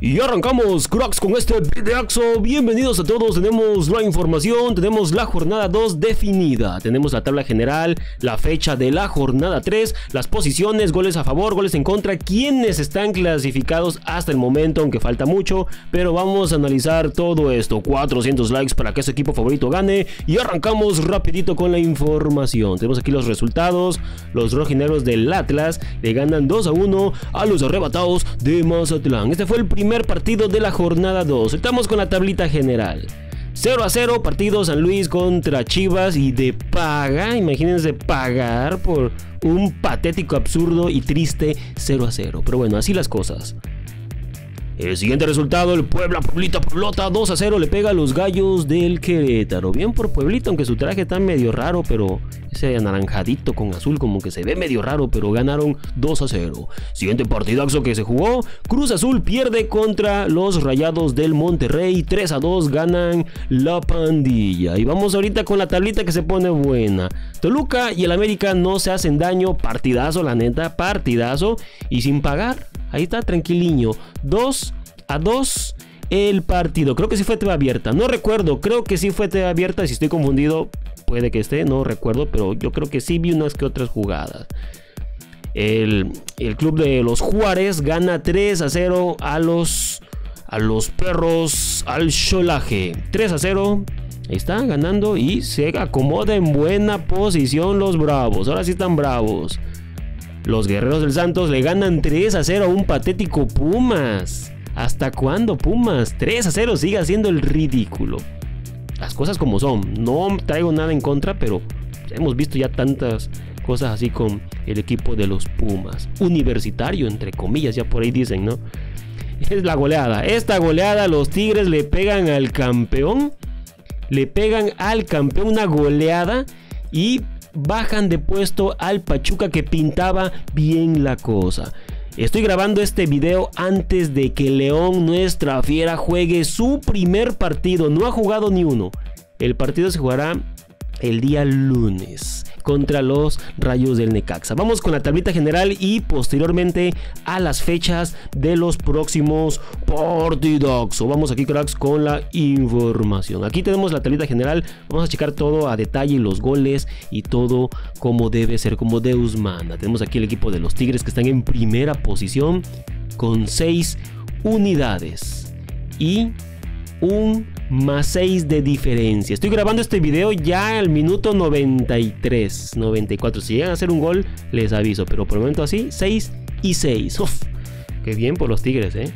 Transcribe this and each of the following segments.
Y arrancamos, cracks, con este videaxo. Bienvenidos a todos, tenemos la información, tenemos la jornada 2 definida, tenemos la tabla general, la fecha de la jornada 3, las posiciones, goles a favor, goles en contra, quienes están clasificados hasta el momento, aunque falta mucho, pero vamos a analizar todo esto. 400 likes para que su equipo favorito gane. Y arrancamos rapidito con la información. Tenemos aquí los resultados. Los rojinegros del Atlas le ganan 2-1 a los arrebatados de Mazatlán. Este fue el primer partido de la jornada 2. Estamos con la tablita general. 0-0 partido San Luis contra Chivas, y de paga, imagínense pagar por un patético, absurdo y triste 0-0, pero bueno, así las cosas. El siguiente resultado, el Puebla, Pueblota, 2-0 le pega a los Gallos del Querétaro. Bien por Pueblita, aunque su traje está medio raro, pero ese anaranjadito con azul como que se ve medio raro, pero ganaron 2-0. Siguiente partidazo que se jugó, Cruz Azul pierde contra los Rayados del Monterrey, 3-2 ganan la pandilla. Y vamos ahorita con la tablita que se pone buena. Toluca y el América no se hacen daño, partidazo la neta, partidazo, y sin pagar. Ahí está, tranquiliño. 2-2 el partido. Creo que sí fue TV abierta. No recuerdo, creo que sí fue TV abierta. Si estoy confundido, puede que esté, no recuerdo. Pero yo creo que sí vi unas que otras jugadas. El club de los Juárez gana 3-0 a los perros al Xolaje. 3-0. Ahí está, ganando. Y se acomoda en buena posición los bravos. Ahora sí están bravos. Los guerreros del Santos le ganan 3-0 a un patético Pumas. ¿Hasta cuándo, Pumas? 3-0 sigue haciendo el ridículo. Las cosas como son. No traigo nada en contra, pero hemos visto ya tantas cosas así con el equipo de los Pumas. Universitario, entre comillas, ya por ahí dicen, ¿no? Es la goleada. Esta goleada, los Tigres le pegan al campeón. Le pegan al campeón una goleada y bajan de puesto al Pachuca, que pintaba bien la cosa. Estoy grabando este video antes de que León, nuestra fiera, juegue su primer partido. No ha jugado ni uno. El partido se jugará el día lunes contra los Rayos del Necaxa. Vamos con la tablita general y posteriormente a las fechas de los próximos partidos. Vamos aquí, cracks, con la información. Aquí tenemos la tablita general. Vamos a checar todo a detalle, los goles y todo como debe ser, como Deus manda. Tenemos aquí el equipo de los Tigres, que están en primera posición con 6 unidades y un +6 de diferencia. Estoy grabando este video ya al minuto 93, 94. Si llegan a hacer un gol, les aviso, pero por el momento así, 6-6. Uf, qué bien por los Tigres, ¿eh?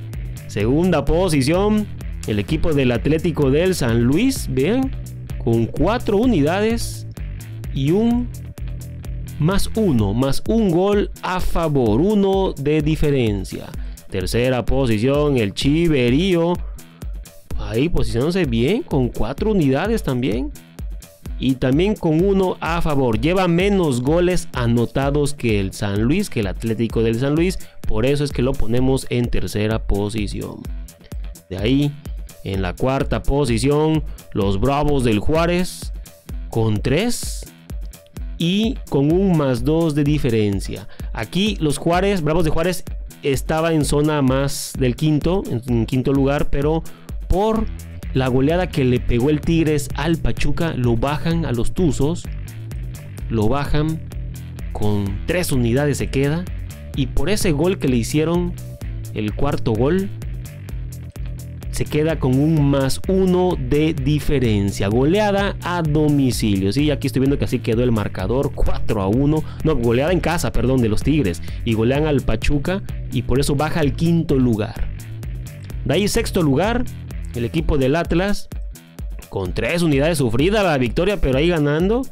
Segunda posición, el equipo del Atlético del San Luis, vean, con 4 unidades y un +1, +1 gol a favor, 1 de diferencia. Tercera posición, el Chiverío, ahí posicionándose bien, con 4 unidades también, y también con 1 a favor. Lleva menos goles anotados que el San Luis, que el Atlético del San Luis, por eso es que lo ponemos en tercera posición. De ahí, en la cuarta posición, los Bravos del Juárez, con 3 y con un +2 de diferencia. Aquí los Juárez, Bravos de Juárez, estaba en zona más del quinto, en quinto lugar, pero por la goleada que le pegó el Tigres al Pachuca, lo bajan a los Tuzos, lo bajan con 3 unidades se queda, y por ese gol que le hicieron, el cuarto gol, se queda con un +1 de diferencia. Goleada a domicilio. Sí, aquí estoy viendo que así quedó el marcador, 4-1. No, goleada en casa, perdón, de los Tigres, y golean al Pachuca, y por eso baja al quinto lugar. De ahí, sexto lugar, el equipo del Atlas, con 3 unidades, sufrida la victoria, pero ahí ganando,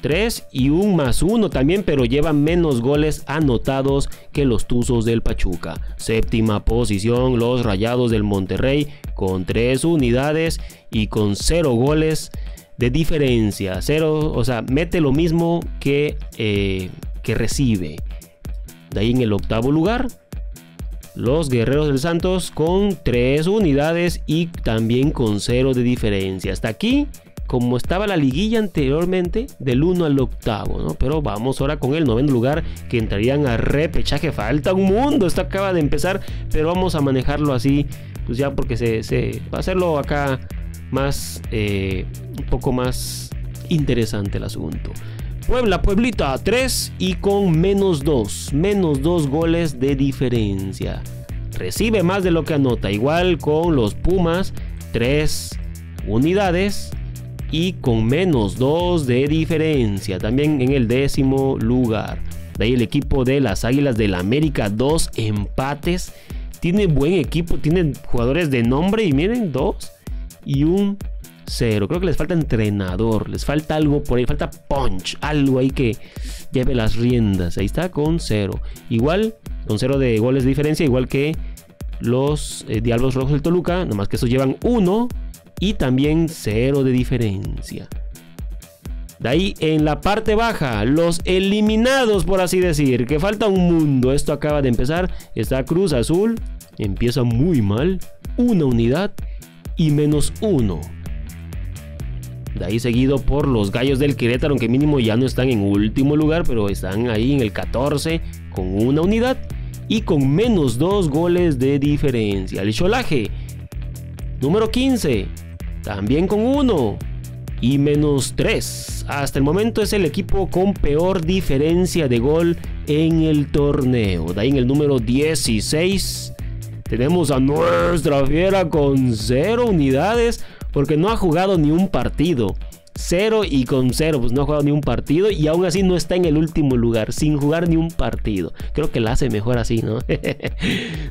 3 y un +1 también, pero lleva menos goles anotados que los Tuzos del Pachuca. Séptima posición, los Rayados del Monterrey, con 3 unidades y con 0 goles de diferencia. 0, o sea, mete lo mismo que recibe. De ahí, en el octavo lugar, los guerreros del Santos, con 3 unidades y también con 0 de diferencia. Hasta aquí, como estaba la liguilla anteriormente, del 1 al octavo, ¿no? Pero vamos ahora con el 9º lugar, que entrarían a repechaje. Falta un mundo, esto acaba de empezar, pero vamos a manejarlo así, pues ya, porque se va a hacerlo acá más, un poco más interesante el asunto. Puebla, Pueblita, 3 y con menos 2 goles de diferencia. Recibe más de lo que anota, igual con los Pumas, 3 unidades y con menos 2 de diferencia, también en el 10º lugar. De ahí el equipo de las Águilas del América, 2 empates. Tiene buen equipo, tienen jugadores de nombre y miren, 2 y 1-0. Creo que les falta entrenador, les falta algo por ahí, falta punch, algo ahí que lleve las riendas. Ahí está con 0, igual con 0 de goles de diferencia, igual que los Diablos Rojos del Toluca, nomás que esos llevan 1 y también 0 de diferencia. De ahí en la parte baja, los eliminados, por así decir, que falta un mundo, esto acaba de empezar. Está Cruz Azul, empieza muy mal, 1 unidad y menos 1. De ahí seguido por los Gallos del Querétaro, aunque mínimo ya no están en último lugar, pero están ahí en el 14 con 1 unidad y con menos 2 goles de diferencia. El Xolaje, número 15, también con 1 y menos 3. Hasta el momento es el equipo con peor diferencia de gol en el torneo. De ahí en el número 16 tenemos a nuestra fiera con 0 unidades, porque no ha jugado ni un partido. 0 y con 0, pues no ha jugado ni un partido y aún así no está en el último lugar, sin jugar ni un partido. Creo que la hace mejor así, ¿no?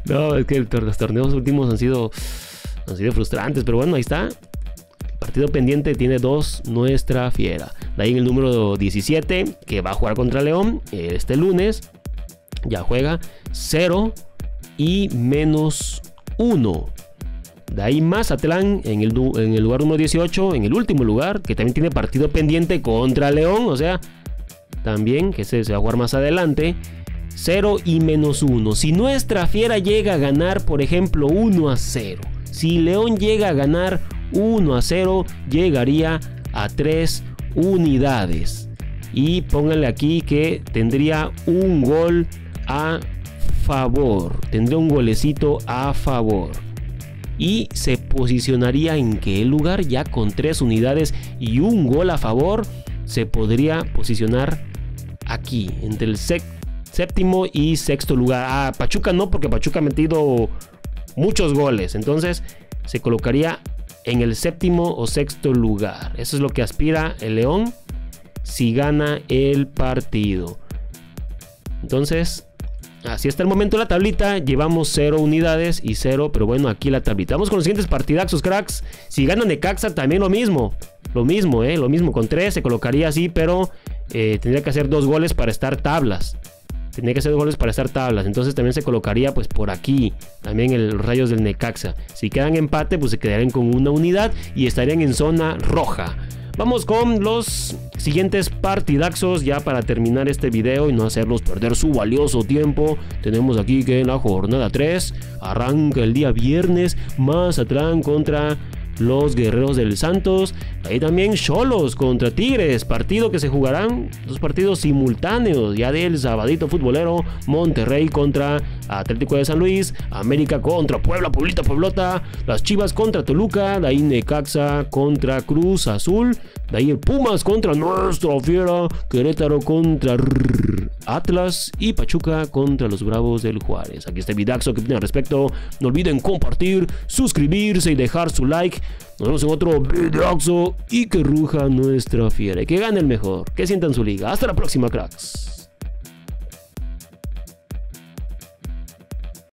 No, es que los torneos últimos han sido frustrantes, pero bueno, ahí está. Partido pendiente, tiene 2 nuestra fiera. De ahí en el número 17, que va a jugar contra León este lunes, ya juega, 0 y menos 1. De ahí Mazatlán en el lugar número 18, en el último lugar, que también tiene partido pendiente contra León, o sea, también que se va a jugar más adelante, 0 y menos 1. Si nuestra fiera llega a ganar, por ejemplo, 1-0, si León llega a ganar 1-0, llegaría a 3 unidades. Y pónganle aquí que tendría un gol a favor, tendría un golecito a favor. Y se posicionaría en qué lugar, ya con 3 unidades y un gol a favor, se podría posicionar aquí, entre el 7º y 6º lugar. Ah, Pachuca no, porque Pachuca ha metido muchos goles, entonces se colocaría en el 7º o 6º lugar. Eso es lo que aspira el León si gana el partido. Entonces, así está el momento la tablita, llevamos 0 unidades y 0, pero bueno, aquí la tablita. Vamos con los siguientes partidazos, cracks. Si ganan Necaxa también lo mismo, con 3 se colocaría así, pero tendría que hacer 2 goles para estar tablas. Entonces también se colocaría pues por aquí, también los Rayos del Necaxa. Si quedan empate, pues se quedarían con 1 unidad y estarían en zona roja. Vamos con los siguientes partidaxos ya para terminar este video y no hacerlos perder su valioso tiempo. Tenemos aquí que en la jornada 3 arranca el día viernes Mazatlán contra los Guerreros del Santos. Ahí también Xolos contra Tigres, partido que se jugarán 2 partidos simultáneos ya del sabadito futbolero. Monterrey contra Atlético de San Luis, América contra Puebla, Pueblita, Pueblota, las Chivas contra Toluca, de ahí Necaxa contra Cruz Azul, de ahí el Pumas contra nuestra fiera, Querétaro contra Atlas y Pachuca contra los Bravos del Juárez. Aquí está el vidaxo que tiene al respecto. No olviden compartir, suscribirse y dejar su like. Nos vemos en otro videoxo y que ruja nuestra fiera. Que gane el mejor, que sientan su liga. Hasta la próxima, cracks.